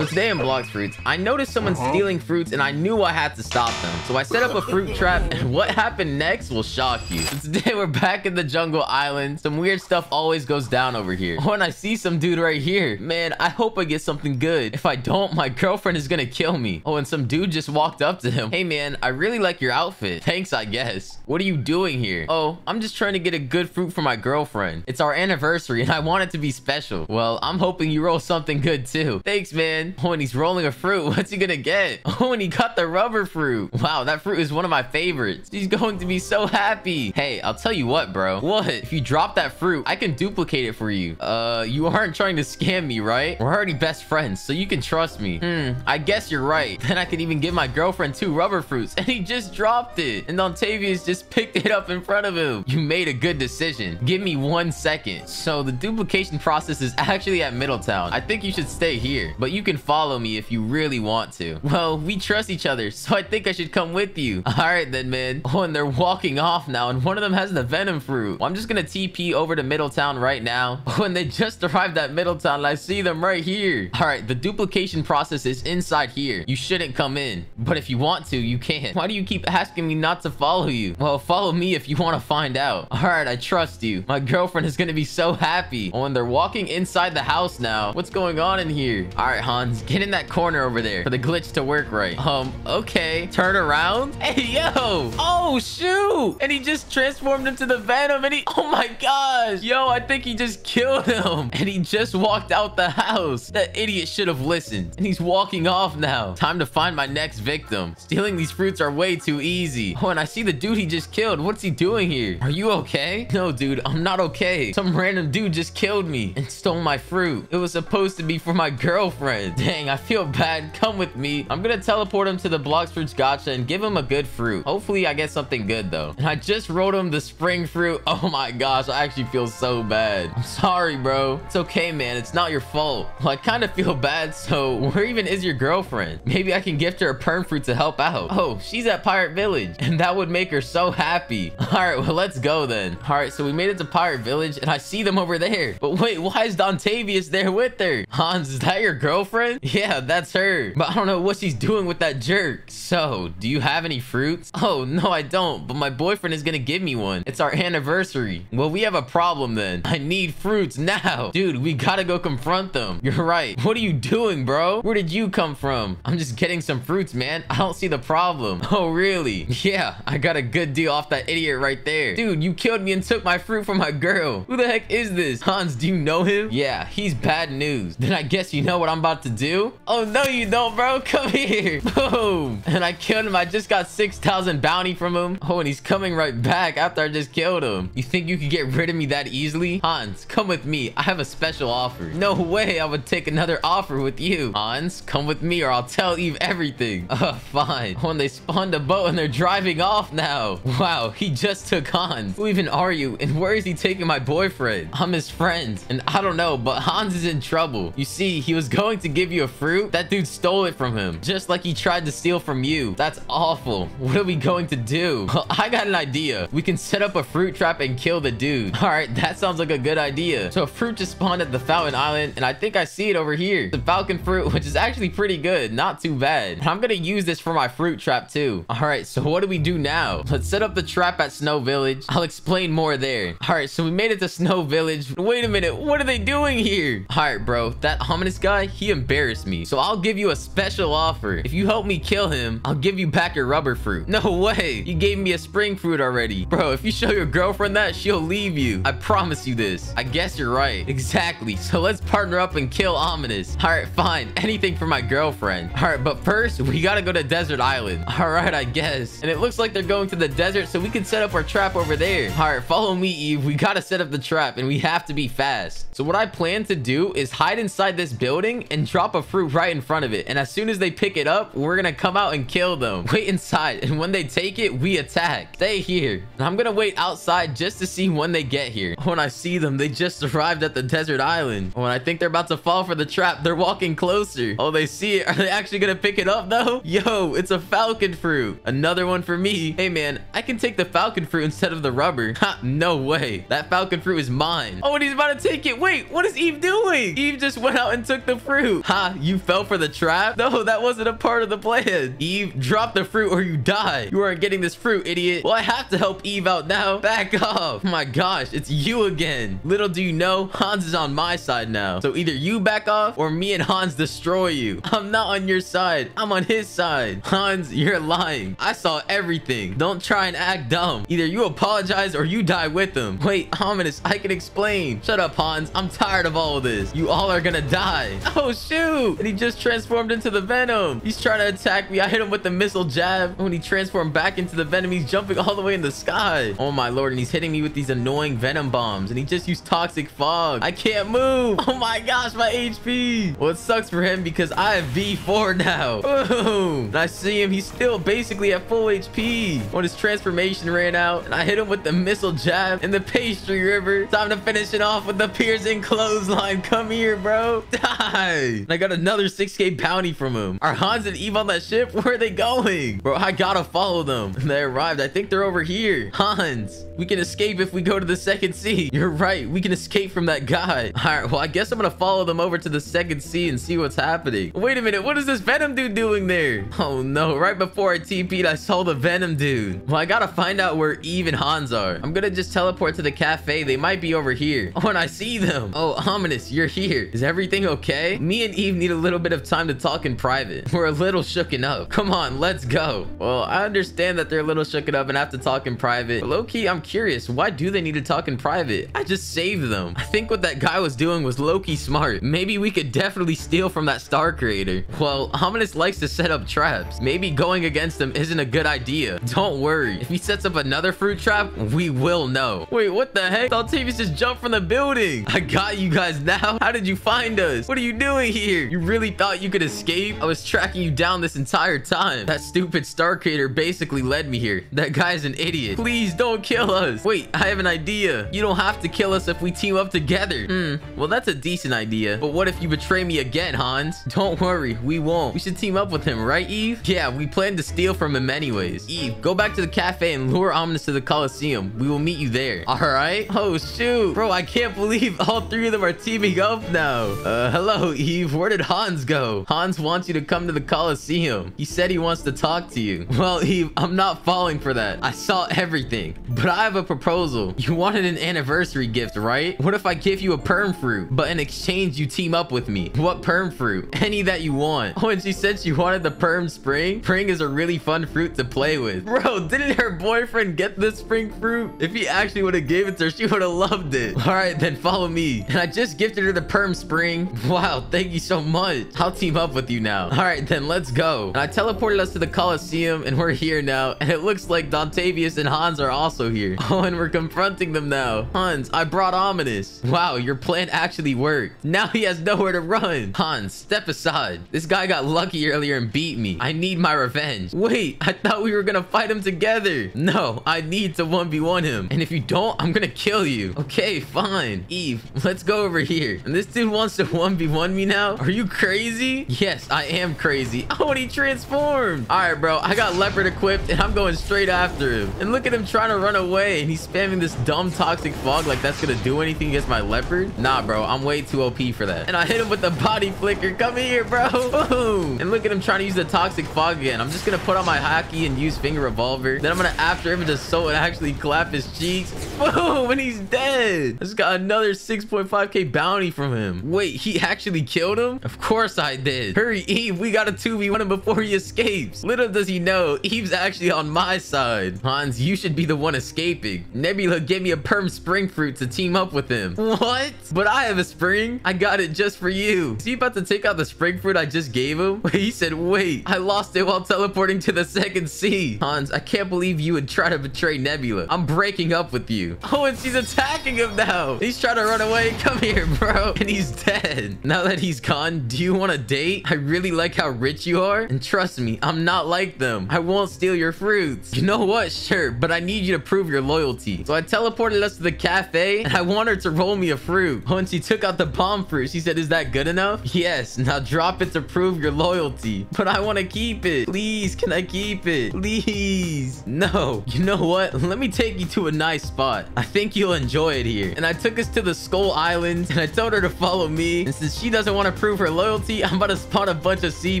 So today in Blox Fruits, I noticed someone stealing fruits and I knew I had to stop them. So I set up a fruit trap, and what happened next will shock you. So today we're back in the jungle island. Some weird stuff always goes down over here. Oh, and I see some dude right here. Man, I hope I get something good. If I don't, my girlfriend is gonna kill me. Oh, and some dude just walked up to him. Hey man, I really like your outfit. Thanks, I guess. What are you doing here? Oh, I'm just trying to get a good fruit for my girlfriend. It's our anniversary and I want it to be special. Well, I'm hoping you roll something good too. Thanks, man. Oh, and he's rolling a fruit. What's he gonna get? Oh, and he got the rubber fruit. Wow, that fruit is one of my favorites. He's going to be so happy. Hey, I'll tell you what, bro. What? If you drop that fruit, I can duplicate it for you. You aren't trying to scam me, right? We're already best friends, so you can trust me. I guess you're right. Then I could even give my girlfriend 2 rubber fruits. And he just dropped it. And Dontavious just picked it up in front of him. You made a good decision. Give me 1 second. So the duplication process is actually at Middletown. I think you should stay here, but you can follow me if you really want to. Well, we trust each other, so I think I should come with you. All right then, man. Oh, and they're walking off now, and one of them has the venom fruit. Well, I'm just gonna TP over to Middletown right now. Oh, and they just arrived at Middletown, and I see them right here. All right, the duplication process is inside here. You shouldn't come in, but if you want to, you can. Why do you keep asking me not to follow you? Well, follow me if you want to find out. All right, I trust you. My girlfriend is gonna be so happy. Oh, and they're walking inside the house now. What's going on in here? All right, Hans, get in that corner over there for the glitch to work right. Okay, turn around. Hey, yo. Oh, shoot. And he just transformed into the venom, and he, oh my gosh. Yo, I think he just killed him, and he just walked out the house. That idiot should have listened, and he's walking off now. Time to find my next victim. Stealing these fruits are way too easy. Oh, and I see the dude he just killed. What's he doing here? Are you okay? No, dude, I'm not okay. Some random dude just killed me and stole my fruit. It was supposed to be for my girlfriend. Dang, I feel bad. Come with me. I'm gonna teleport him to the Blox Fruits gacha and give him a good fruit. Hopefully I get something good though. And I just rolled him the spring fruit. Oh my gosh, I actually feel so bad. I'm sorry, bro. It's okay, man. It's not your fault. Well, I kind of feel bad, so where even is your girlfriend? Maybe I can gift her a perm fruit to help out. Oh, she's at Pirate Village, and that would make her so happy. All right, well, let's go then. All right, so we made it to Pirate Village, and I see them over there. But wait, why is Dontavious there with her? Hans, is that your girlfriend? Yeah, that's her. But I don't know what she's doing with that jerk. So, do you have any fruits? Oh, no, I don't. But my boyfriend is gonna give me one. It's our anniversary. Well, we have a problem then. I need fruits now. Dude, we gotta go confront them. You're right. What are you doing, bro? Where did you come from? I'm just getting some fruits, man. I don't see the problem. Oh, really? Yeah, I got a good deal off that idiot right there. Dude, you killed me and took my fruit from my girl. Who the heck is this? Hans, do you know him? Yeah, he's bad news. Then I guess you know what I'm about to do. Oh, no, you don't, bro. Come here. Boom. And I killed him. I just got 6,000 bounty from him. Oh, and he's coming right back after I just killed him. You think you could get rid of me that easily? Hans, come with me. I have a special offer. No way I would take another offer with you. Hans, come with me or I'll tell Eve everything. Fine. When they spawned a boat and they're driving off now. Wow, he just took Hans. Who even are you? And where is he taking my boyfriend? I'm his friend. And I don't know, but Hans is in trouble. You see, he was going to give you a fruit. That dude stole it from him. Just like he tried to steal from you. That's awful. What are we going to do? Well, I got an idea. We can set up a fruit trap and kill the dude. All right, that sounds like a good idea. So a fruit just spawned at the Falcon Island, and I think I see it over here. The Falcon Fruit, which is actually pretty good. Not too bad. And I'm gonna use this for my fruit trap too. All right, so what do we do now? Let's set up the trap at Snow Village. I'll explain more there. All right, so we made it to Snow Village. Wait a minute, what are they doing here? All right, bro, that ominous guy, he embarrassed me. So I'll give you a special offer. If you help me kill him, I'll give you back your rubber fruit. No way, you gave me a spring fruit already. Bro, if you show your girlfriend that, she'll leave you. I promise you this. I guess you're right. Exactly, so let's partner up and kill ominous. All right, fine, anything for my girlfriend. All right, but first, we gotta go to Desert Island. All right, I guess. And it looks like they're going to the desert, so we can set up our trap over there. All right, follow me, Eve. We gotta set up the trap, and we have to be fast. So what I plan to do is hide inside this building and drop a fruit right in front of it. And as soon as they pick it up, we're gonna come out and kill them. Wait inside, and when they take it, we attack. Stay here. And I'm gonna wait outside just to see when they get here. When I see them, they just arrived at the desert island. When I think they're about to fall for the trap, they're walking closer. Oh, they see it. Are they actually gonna pick it up though? Yo, it's a falcon fruit. Another one for me. Hey man, I can take the falcon fruit instead of the rubber. Ha, no way. That falcon fruit is mine. Oh, and he's about to take it. Wait, what is Eve doing? Eve just went out and took the fruit. Ha, you fell for the trap? No, that wasn't a part of the plan. Eve, drop the fruit or you die. You aren't getting this fruit, idiot. Well, I have to help Eve out now. Back off. My gosh, it's you again. Little do you know, Hans is on my side now. So either you back off or me and Hans destroy you. I'm not on your side. I'm on his side. Hans, you're lying. I saw everything. Don't try and act dumb. Either you apologize or you die with him. Wait, Ominous, I can explain. Shut up, Hans. I'm tired of all of this. You all are gonna die. Oh, shoot. And he just transformed into the Venom. He's trying to attack me. I hit him with the missile jab. When he transformed back into the Venom, he's jumping all the way in the sky. Oh, my Lord. And he's hitting me with these annoying Venom Bombs. And he just used Toxic Fog. I can't move. Oh, my gosh, my HP. Well, it sucks for him because I have V4 now. Boom. And I see him. He's still basically at full HP. When his transformation ran out, and I hit him with the missile jab and the Pastry River. Time to finish it off with the Piercing Clothesline. Come here, bro. Die. And I got another 6K bounty from him. Are Hans and Eve on that ship? Where are they going? Bro, I gotta follow them. They arrived. I think they're over here. Hans, we can escape if we go to the second sea. You're right. We can escape from that guy. All right, well, I guess I'm gonna follow them over to the second sea and see what's happening. Wait a minute. What is this Venom dude doing there? Oh, no. Right before I TP'd, I saw the Venom dude. Well, I gotta find out where Eve and Hans are. I'm gonna just teleport to the cafe. They might be over here. Oh, and I see them. Oh, Ominous, you're here. Is everything okay? Me and Eve need a little bit of time to talk in private. We're a little shooken up. Come on, let's go. Well, I understand that they're a little shooken up and have to talk in private. Low-key, I'm curious. Why do they need to talk in private? I just saved them. I think what that guy was doing was low-key smart. Maybe we could definitely steal from that star creator. Well, Ominous likes to set up traps. Maybe going against them isn't a good idea. Don't worry. If he sets up another fruit trap, we will know. Wait, what the heck? Dontavious just jumped from the building. I got you guys now. How did you find us? What are you doing here? You really thought you could escape? I was tracking you down this entire time. That stupid star creator basically led me here. That guy's an idiot. Please don't kill us. Wait, I have an idea. You don't have to kill us if we team up together. Well, that's a decent idea. But what if you betray me again, Hans? Don't worry, we won't. We should team up with him, right, Eve? Yeah, we plan to steal from him anyways. Eve, go back to the cafe and lure Ominous to the Coliseum. We will meet you there. All right. Oh, shoot. Bro, I can't believe all three of them are teaming up now. Hello, Eve. Where did Hans go? Hans wants you to come to the Coliseum. He said he wants to talk to you. Well, Eve, I'm not falling for that. I saw everything, but I have a proposal. You wanted an anniversary gift, right? What if I give you a perm fruit, but in exchange, you team up with me? What perm fruit? Any that you want. Oh, and she said she wanted the Perm Spring. Spring is a really fun fruit to play with. Bro, didn't her boyfriend get this Spring Fruit? If he actually would have gave it to her, she would have loved it. All right, then follow me. And I just gifted her the Perm Spring. Wow, thank you so much. I'll team up with you now. All right, then let's go. And I teleported us to the Coliseum, and we're here now. And it looks like Dontavious and Hans are also here. Oh, and we're confronting them now. Hans, I brought Ominous. Wow, your plan actually worked. Now he has nowhere to run. Hans, step aside. This guy got lucky earlier and beat me. I need my revenge. Wait, I thought we were gonna fight him together. No, I need to 1v1 him. And if you don't, I'm gonna kill you. Okay, fine. Eve, let's go over here. And this dude wants to 1v1 me now? Are you crazy? Yes, I am crazy. Oh, and he transformed. All right, bro. I got Leopard equipped and I'm going straight after him. And look at him trying to run away. And he's spamming this dumb Toxic Fog like that's gonna do anything against my Leopard. Nah, bro. I'm way too OP for that. And I hit him with the Body Flicker. Come here, bro. Boom. And look at him trying to use the Toxic Fog again. I'm just gonna put on my Haki and use Finger Revolver. Then I'm gonna after him and just so and actually clap his cheeks. Boom, and he's dead. I just got another 6.5k bounty from him. Wait, he actually killed him? Of course I did. Hurry, Eve, we gotta 2v1 him before he escapes. Little does he know, Eve's actually on my side. Hans, you should be the one escaping. Nebula gave me a Perm Spring Fruit to team up with him. What? But I have a spring. I got it just for you. Is he about to take out the Spring Fruit I just gave him? He said, wait, I lost it while teleporting to the second sea. Hans, I can't believe you would try to betray Nebula. I'm breaking up with you. Oh, and she's attacking him now. He's trying to run away. Come here, bro. And he's dead. Now that he's gone, do you want a date? I really like how rich you are. And trust me, I'm not like them. I won't steal your fruits. You know what? Sure, but I need you to prove your loyalty. So I teleported us to the cafe and I want her to roll me a fruit. Oh, and she took out the palm fruit. She said, is that good enough? Yes. Now drop it to prove your loyalty. But I want to keep it. Please, can I keep it? Please. No. You know what? Let me take you to a nice spot. I think you'll enjoy it here. And I took us to the Skull Islands and I told her to follow me. And since she doesn't want to prove her loyalty, I'm about to spawn a bunch of sea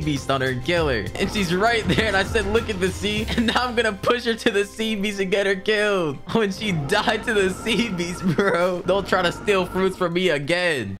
beasts on her and kill her. And she's right there, and I said, look at the sea. And now I'm gonna push her to the sea beast and get her killed. When she died to the sea beast, bro. Don't try to steal fruits from me again.